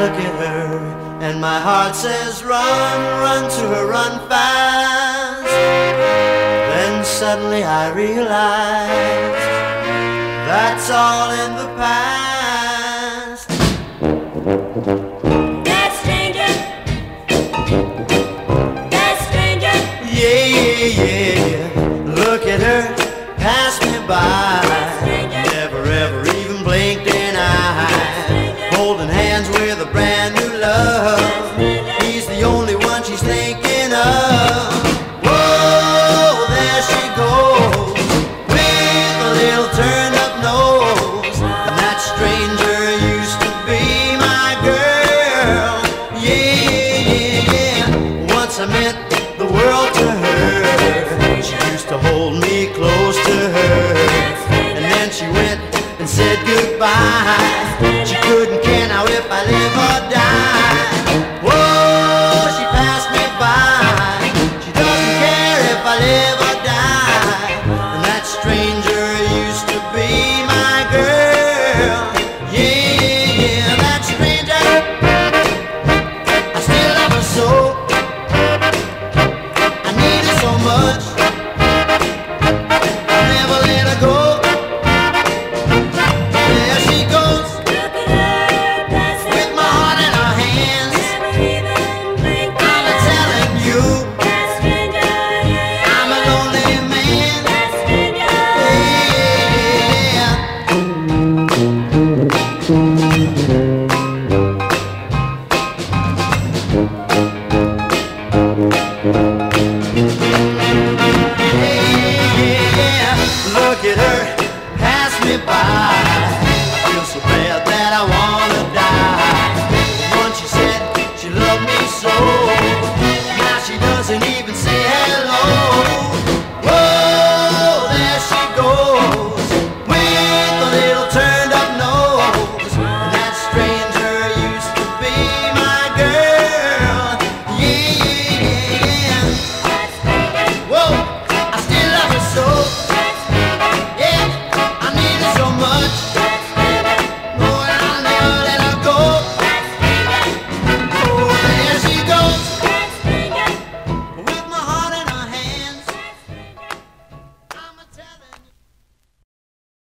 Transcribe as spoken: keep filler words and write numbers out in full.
look at her and my heart says, run, run to her, run fast. Then suddenly I realized that's all in the past. That stranger, that stranger, yeah, yeah, yeah. Look at her pass me by. Never ever even blinked an eye. Holding hands with a brand new love. He's the only one she's thinking of. Whoa, there she goes with a little turn up nose. And that stranger used to be my girl. Yeah, yeah, yeah. Once I meant the world to her. She used to hold me close to her, and then she went and said goodbye.